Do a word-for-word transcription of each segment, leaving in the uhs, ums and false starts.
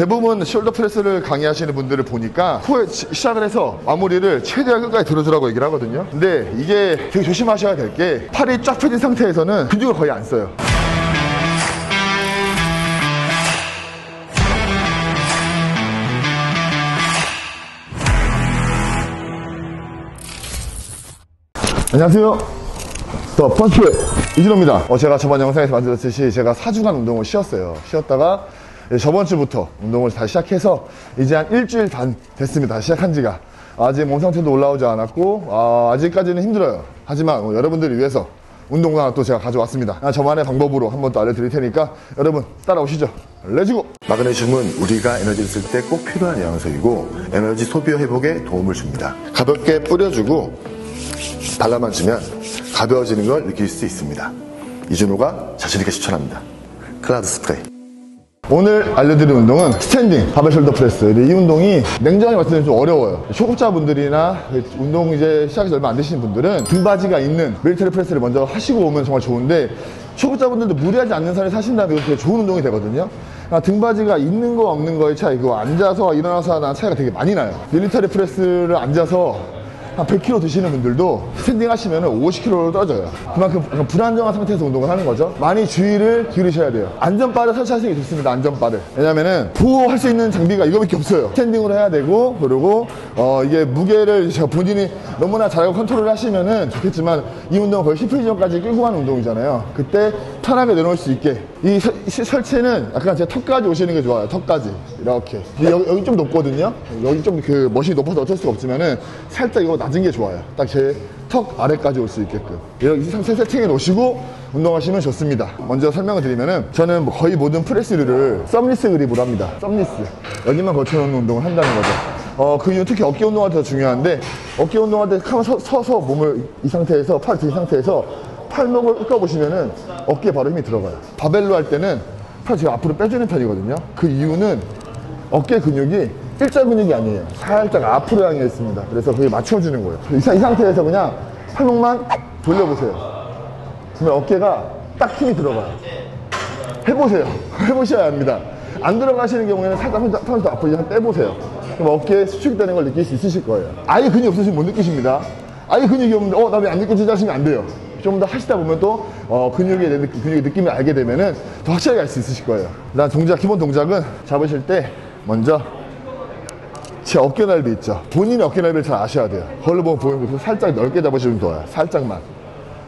대부분 숄더 프레스를 강의하시는 분들을 보니까 코에 시작을 해서 마무리를 최대한 끝까지 들어주라고 얘기를 하거든요. 근데 이게 되게 조심하셔야 될 게 팔이 쫙 펴진 상태에서는 근육을 거의 안 써요. 안녕하세요, 더 펀치풀 이진호입니다. 어, 제가 저번 영상에서 만들었듯이 제가 사 주간 운동을 쉬었어요. 쉬었다가 저번 주부터 운동을 다시 시작해서 이제 한 일주일 반 됐습니다. 다시 시작한 지가. 아직 몸 상태도 올라오지 않았고 아, 아직까지는 힘들어요. 하지만 어, 여러분들을 위해서 운동도 하나 또 제가 가져왔습니다. 아, 저만의 방법으로 한번 또 알려드릴 테니까 여러분 따라오시죠. 레즈고! 마그네슘은 우리가 에너지를 쓸 때 꼭 필요한 영양소이고 에너지 소비와 회복에 도움을 줍니다. 가볍게 뿌려주고 발라만 주면 가벼워지는 걸 느낄 수 있습니다. 이준호가 자신있게 추천합니다. 클라드 스프레이. 오늘 알려드릴 운동은 스탠딩 바벨 숄더 프레스. 이 운동이 냉정하게 말씀드리면 좀 어려워요. 초급자분들이나 운동 이제 시작이 얼마 안 되시는 분들은 등받이가 있는 밀리터리 프레스를 먼저 하시고 오면 정말 좋은데, 초급자분들도 무리하지 않는 선에 사신다면 되게 좋은 운동이 되거든요. 그러니까 등받이가 있는 거 없는 거의 차이, 그 앉아서 일어나서 하는 차이가 되게 많이 나요. 밀리터리 프레스를 앉아서 한 백 킬로그램 드시는 분들도 스탠딩 하시면 오십 킬로그램로 떨어져요. 그만큼 불안정한 상태에서 운동을 하는 거죠. 많이 주의를 기울이셔야 돼요. 안전바를 설치하시는 게 좋습니다. 안전바를. 왜냐면은 보호할 수 있는 장비가 이거밖에 없어요. 스탠딩으로 해야 되고, 그리고 어 이게 무게를 제가 본인이 너무나 잘하고 컨트롤을 하시면은 좋겠지만, 이 운동은 거의 십 분 이전까지 끌고 가는 운동이잖아요. 그때 편하게 내놓을 수 있게 이 서, 시, 설치는 약간 제 턱까지 오시는 게 좋아요. 턱까지 이렇게. 여기, 여기 좀 높거든요. 여기 좀 그 멋이 높아서 어쩔 수가 없지만은 살짝 이거 낮은 게 좋아요. 딱 제 턱 아래까지 올 수 있게끔 이렇게 상세 세팅해 놓으시고 운동하시면 좋습니다. 먼저 설명을 드리면은 저는 거의 모든 프레스류를 썸리스 그립으로 합니다. 썸리스 여기만 걸쳐놓는 운동을 한다는 거죠. 어, 그 이유는 특히 어깨 운동할 때 더 중요한데, 어깨 운동할 때 서, 서서 몸을 이 상태에서 팔 든 상태에서 팔목을 꺾어보시면은 어깨에 바로 힘이 들어가요. 바벨로 할 때는 팔 제가 앞으로 빼주는 편이거든요. 그 이유는 어깨 근육이 일자 근육이 아니에요. 살짝 앞으로 향해 있습니다. 그래서 그게 맞춰주는 거예요. 이, 이 상태에서 그냥 팔목만 돌려보세요. 그러면 어깨가 딱 힘이 들어가요. 해보세요. 해보셔야 합니다. 안 들어가시는 경우에는 살짝 손, 손 앞으로 그냥 떼보세요. 그럼 어깨에 수축이 되는 걸 느낄 수 있으실 거예요. 아예 근육이 없으시면 못 느끼십니다. 아예 근육이 없는데 어, 나 왜 안 느껴지지 하시면 안 돼요. 좀 더 하시다 보면 또 어, 근육의, 근육의 느낌을 알게 되면은 더 확실하게 알 수 있으실 거예요. 일단 동작, 기본 동작은 잡으실 때 먼저 제 어깨 넓이 있죠. 본인의 어깨 넓이를 잘 아셔야 돼요. 그걸로 보면 보이고 살짝 넓게 잡으시면 좋아요. 살짝만.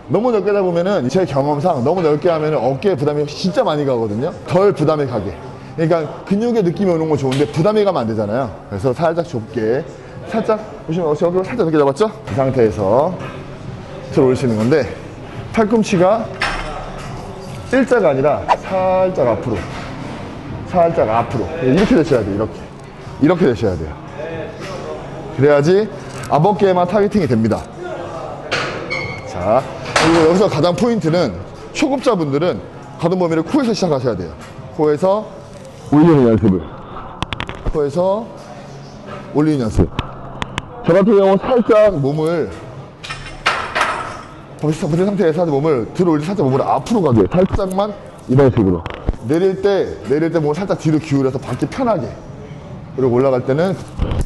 너무 넓게 잡으면은 제 경험상 너무 넓게 하면은 어깨에 부담이 진짜 많이 가거든요. 덜 부담이 가게. 그러니까 근육의 느낌이 오는 건 좋은데 부담이 가면 안 되잖아요. 그래서 살짝 좁게, 살짝 보시면 제 어깨를 살짝 넓게 잡았죠? 이 상태에서 들어 올리시는 건데, 팔꿈치가 일자가 아니라 살짝 앞으로, 살짝 앞으로 이렇게 되셔야 돼요. 이렇게. 이렇게 되셔야 돼요. 그래야지 앞어깨에만 타겟팅이 됩니다. 자, 그리고 여기서 가장 포인트는 초급자분들은 가동 범위를 코에서 시작하셔야 돼요. 코에서 올리는 연습을, 코에서 올리는 연습. 저 같은 경우는 살짝 몸을 버틴 상태에서 살짝 몸을 들어올 때 살짝 몸을 앞으로 가게, 살짝만 이런 식으로. 내릴 때 내릴 때 몸을 살짝 뒤로 기울여서 받기 편하게. 그리고 올라갈 때는,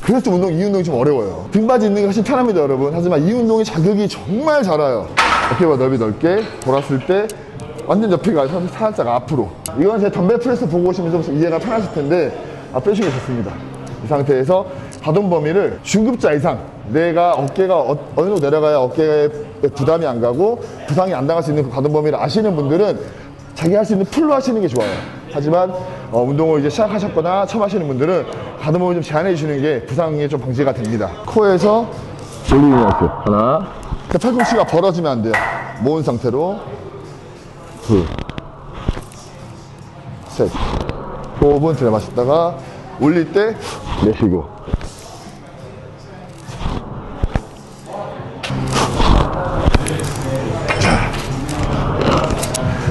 그래서 좀 운동, 이 운동이 좀 어려워요. 등받이 있는 게 훨씬 편합니다, 여러분. 하지만 이 운동이 자극이 정말 잘 와요. 어깨와 넓이 넓게 돌았을 때 완전 옆에 가서 살짝 앞으로. 이건 제 덤벨 프레스 보고 오시면 좀 이해가 편하실 텐데 아, 빼시면 좋습니다. 이 상태에서 가동 범위를 중급자 이상, 내가 어깨가 어, 어느 정도 내려가야 어깨에 부담이 안 가고 부상이 안 당할 수 있는 그 가동 범위를 아시는 분들은 자기 할 수 있는 풀로 하시는 게 좋아요. 하지만 어, 운동을 이제 시작하셨거나 처음 하시는 분들은 가동 범위 좀 제한해 주시는 게 부상에 좀 방지가 됩니다. 코에서 올리는 연습. 하나. 팔꿈치가 벌어지면 안 돼요. 모은 상태로. 둘. 셋. 호흡은 들여마셨다가 올릴 때 내쉬고.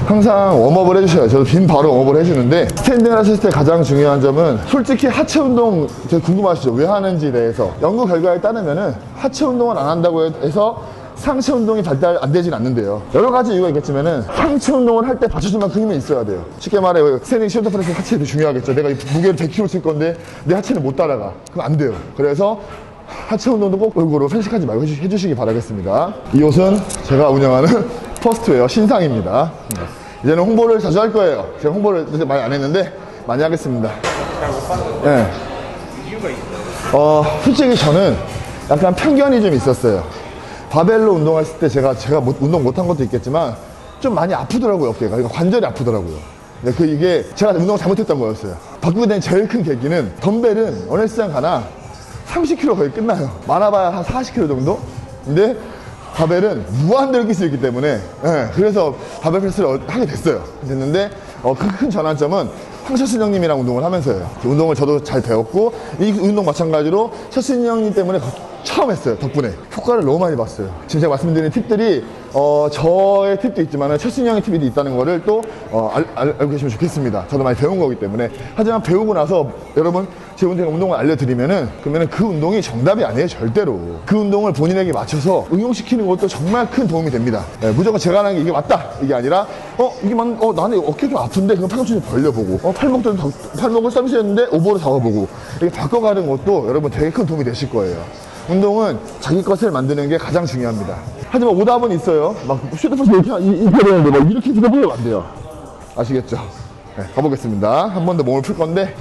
항상 웜업을 해주셔요. 저도 빈 바로 웜업을 해주는데, 스탠딩을 하실 때 가장 중요한 점은 솔직히 하체 운동 되게 궁금하시죠? 왜 하는지 대해서. 연구 결과에 따르면은 하체 운동을 안 한다고 해서 상체 운동이 발달 안 되진 않는데요. 여러 가지 이유가 있겠지만은 상체 운동을 할 때 받쳐줄 만큼 힘이 있어야 돼요. 쉽게 말해 스탠딩 숄더 프레스 하체도 중요하겠죠. 내가 이 무게를 백 킬로그램 칠 건데 내 하체는 못 따라가. 그럼 안 돼요. 그래서 하체 운동도 꼭 골고루 편식하지 말고 해주, 해주시기 바라겠습니다. 이 옷은 제가 운영하는 퍼스트웨어 신상입니다. 이제는 홍보를 자주 할 거예요. 제가 홍보를 많이 안 했는데 많이 하겠습니다. 네. 이유가 있어요? 어, 솔직히 저는 약간 편견이 좀 있었어요. 바벨로 운동했을 때 제가 제가 못, 운동 못한 것도 있겠지만 좀 많이 아프더라고요. 어깨가, 그러니까 관절이 아프더라고요. 근데 그 이게 제가 운동을 잘못했던 거였어요. 바꾸게 된 제일 큰 계기는 덤벨은 어느 시장 가나 삼십 킬로그램 거의 끝나요. 많아봐야 한 사십 킬로그램 정도? 근데 바벨은 무한대로 낄 수 있기 때문에, 예, 그래서 바벨 프레스를 하게 됐어요. 됐는데 어, 큰, 큰 전환점은 황철순 형님이랑 운동을 하면서요. 운동을 저도 잘 배웠고 이 운동 마찬가지로 철순 형님 때문에 처음 했어요. 덕분에 효과를 너무 많이 봤어요. 지금 제가 말씀드린 팁들이 어, 저의 팁도 있지만 철순 형의 팁이 있다는 거를 또 어, 알, 알, 알고 계시면 좋겠습니다. 저도 많이 배운 거기 때문에. 하지만 배우고 나서 여러분 제 운동을 알려드리면은 그러면은 그 운동이 정답이 아니에요. 절대로. 그 운동을 본인에게 맞춰서 응용시키는 것도 정말 큰 도움이 됩니다. 네, 무조건 제가 하는 게 이게 맞다 이게 아니라 어 이게 만 어 나는 어깨 좀 아픈데 그럼 팔꿈치 좀 벌려보고 어 팔목도 팔목을 서비스했는데 오버로 잡아보고 이렇게 바꿔가는 것도 여러분 되게 큰 도움이 되실 거예요. 운동은 자기 것을 만드는 게 가장 중요합니다. 하지만 오답은 있어요. 막 슈트풀스 이렇게 하는데 막 이렇게 들어보면 안 돼요. 아시겠죠? 네, 가보겠습니다. 한 번 더 몸을 풀 건데.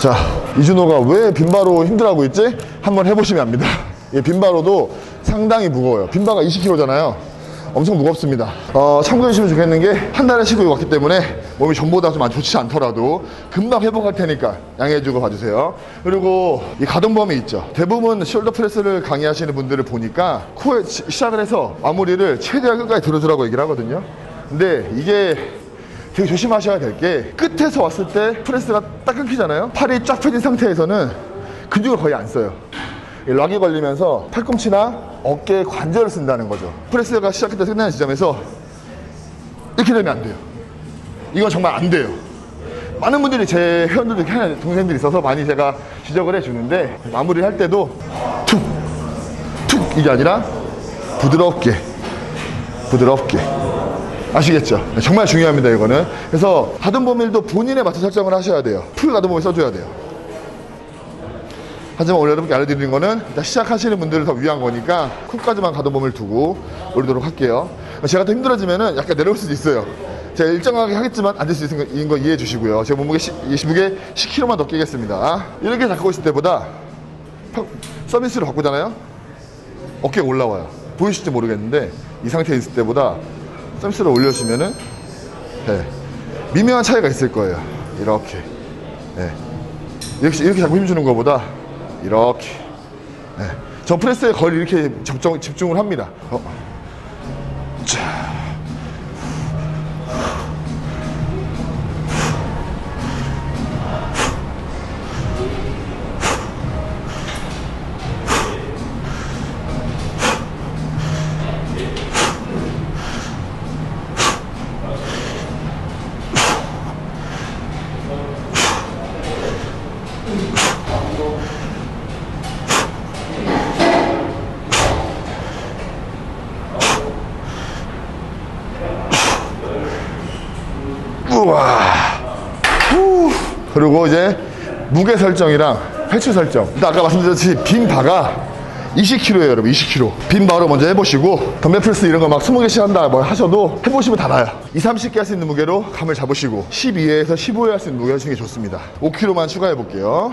자, 이준호가 왜 빈바로 힘들어하고 있지? 한번 해보시면 압니다. 예, 빈바로도 상당히 무거워요. 빈바가 이십 킬로그램잖아요. 엄청 무겁습니다. 어, 참고해주시면 좋겠는 게 한 달에 쉬고 왔기 때문에 몸이 전보다 좀 좋지 않더라도 금방 회복할 테니까 양해해주고 봐주세요. 그리고 이 가동 범위 있죠. 대부분 숄더 프레스를 강의하시는 분들을 보니까 코에 시작을 해서 마무리를 최대한 끝까지 들어주라고 얘기를 하거든요. 근데 이게 되게 조심하셔야 될 게 끝에서 왔을 때 프레스가 딱 끊기잖아요. 팔이 쫙 펴진 상태에서는 근육을 거의 안 써요. 락이 걸리면서 팔꿈치나 어깨 관절을 쓴다는 거죠. 프레스가 시작했다 끝나는 지점에서 이렇게 되면 안 돼요. 이건 정말 안 돼요. 많은 분들이 제 회원들도 이렇게 하는 동생들이 있어서 많이 제가 지적을 해주는데 마무리를 할 때도 툭! 툭! 이게 아니라 부드럽게 부드럽게 아시겠죠? 정말 중요합니다, 이거는. 그래서 가동 범위도 본인에 맞춰 설정을 하셔야 돼요. 풀 가동 범위 써줘야 돼요. 하지만 오늘 여러분께 알려드리는 거는 일단 시작하시는 분들을 더 위한 거니까 쿨까지만 가동 범위를 두고 올리도록 할게요. 제가 더 힘들어지면은 약간 내려올 수도 있어요. 제가 일정하게 하겠지만 앉을 수 있는 거 이해해 주시고요. 제 몸무게 십 킬로그램에 십 킬로그램만 더 끼겠습니다. 이렇게 잡고 있을 때보다 서비스로 바꾸잖아요? 어깨가 올라와요. 보이실지 모르겠는데 이 상태에 있을 때보다 서비스를 올려주면은 네, 미묘한 차이가 있을 거예요. 이렇게 네, 이렇게, 이렇게 자꾸 힘주는 것보다 이렇게 네, 저 프레스에 거의 이렇게 집중, 집중을 합니다. 어. 자. 그리고 이제 무게 설정이랑 횟수 설정. 아까 말씀드렸듯이 빈 바가 이십 킬로그램예요, 여러분. 이십 킬로그램. 빈 바로 먼저 해보시고 덤벨 프레스 이런 거 막 스무 개씩 한다 뭐 하셔도 해보시면 다 나아요. 이십, 삼십 개 할 수 있는 무게로 감을 잡으시고 십이에서 십오에 할 수 있는 무게 하시는 게 좋습니다. 오 킬로그램만 추가해 볼게요.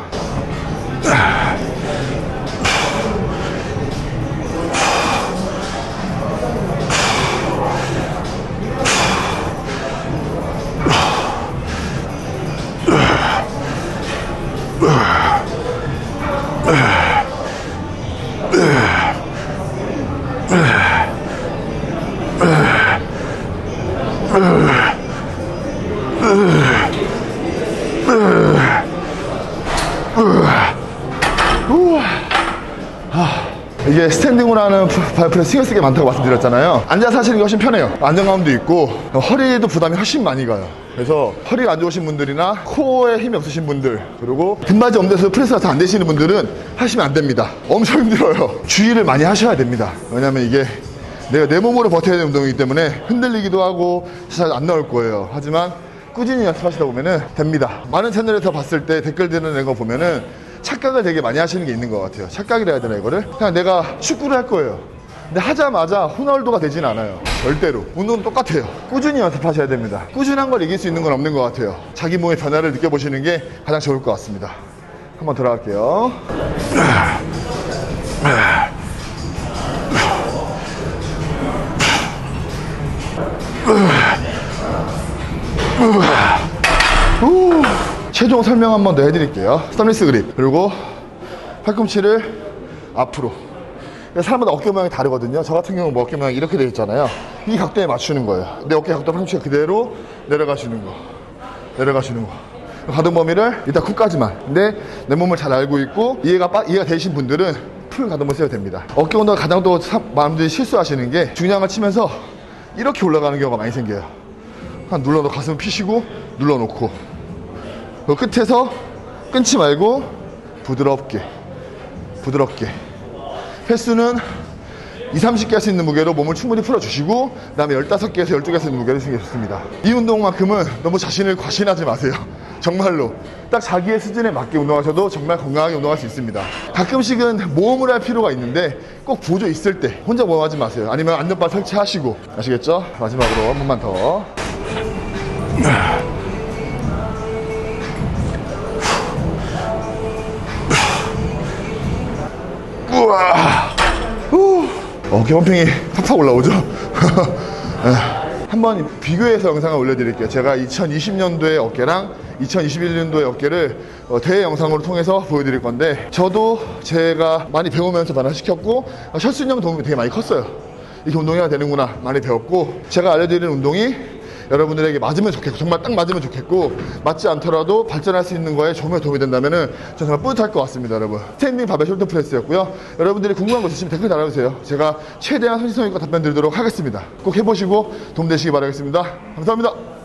이게 스탠딩으로 하는 바이프레스 신경 쓰게 많다고 말씀드렸잖아요. 앉아서 하시는 게 훨씬 편해요. 안정감도 있고 허리에도 부담이 훨씬 많이 가요. 그래서 허리가 안 좋으신 분들이나 코어에 힘이 없으신 분들, 그리고 등받이 없는 데서 프레스가 잘 안 되시는 분들은 하시면 안 됩니다. 엄청 힘들어요. 주의를 많이 하셔야 됩니다. 왜냐면 이게 내가 내 몸으로 버텨야 되는 운동이기 때문에 흔들리기도 하고 잘 안 나올 거예요. 하지만 꾸준히 연습하시다 보면은 됩니다. 많은 채널에서 봤을 때 댓글 드는 거 보면은 착각을 되게 많이 하시는 게 있는 것 같아요. 착각이라 해야 되나 이거를? 그냥 내가 축구를 할 거예요. 근데 하자마자 호날두가 되진 않아요. 절대로. 운동은 똑같아요. 꾸준히 연습하셔야 됩니다. 꾸준한 걸 이길 수 있는 건 없는 것 같아요. 자기 몸의 변화를 느껴보시는 게 가장 좋을 것 같습니다. 한번 들어갈게요. 최종 설명 한번 더 해드릴게요. 스탑리스 그립, 그리고 팔꿈치를 앞으로. 사람마다 어깨 모양이 다르거든요. 저 같은 경우는 뭐 어깨 모양이 이렇게 되어 있잖아요. 이 각도에 맞추는 거예요. 내 어깨 각도 팔꿈치가 그대로 내려가시는 거, 내려가시는 거. 가동 범위를 일단 굽까지만. 근데 내 몸을 잘 알고 있고 이해가 빠, 이해가 되신 분들은 풀 가동 범위 써도 됩니다. 어깨 운동을 가장 또 많은 실수하시는 게 중량을 치면서 이렇게 올라가는 경우가 많이 생겨요. 한 눌러도 가슴 피시고 눌러놓고 그 끝에서 끊지 말고 부드럽게 부드럽게 횟수는 이삼십 개 할 수 있는 무게로 몸을 충분히 풀어주시고 그 다음에 열다섯 개에서 열두 개 할 수 있는 무게를 쓰는 게 좋습니다. 이 운동만큼은 너무 자신을 과신하지 마세요. 정말로 딱 자기의 수준에 맞게 운동하셔도 정말 건강하게 운동할 수 있습니다. 가끔씩은 모험을 할 필요가 있는데 꼭 보조 있을 때 혼자 모험하지 마세요. 아니면 안전바 설치하시고, 아시겠죠? 마지막으로 한 번만 더. 우와. 어깨 펌핑이 팍팍 올라오죠? 한번 비교해서 영상을 올려드릴게요. 제가 이천이십 년도의 어깨랑 이천이십일 년도의 어깨를 대회 영상으로 통해서 보여드릴 건데, 저도 제가 많이 배우면서 변화시켰고 철순이 형 도움이 되게 많이 컸어요. 이렇게 운동해야 되는구나 많이 배웠고, 제가 알려드리는 운동이 여러분들에게 맞으면 좋겠고, 정말 딱 맞으면 좋겠고, 맞지 않더라도 발전할 수 있는 거에 조금의 도움이 된다면은 저 정말 뿌듯할 것 같습니다. 여러분, 스탠딩 바벨 숄더 프레스였고요. 여러분들이 궁금한 거 있으시면 댓글 달아주세요. 제가 최대한 성실성 있고 답변 드리도록 하겠습니다. 꼭 해보시고 도움 되시기 바라겠습니다. 감사합니다.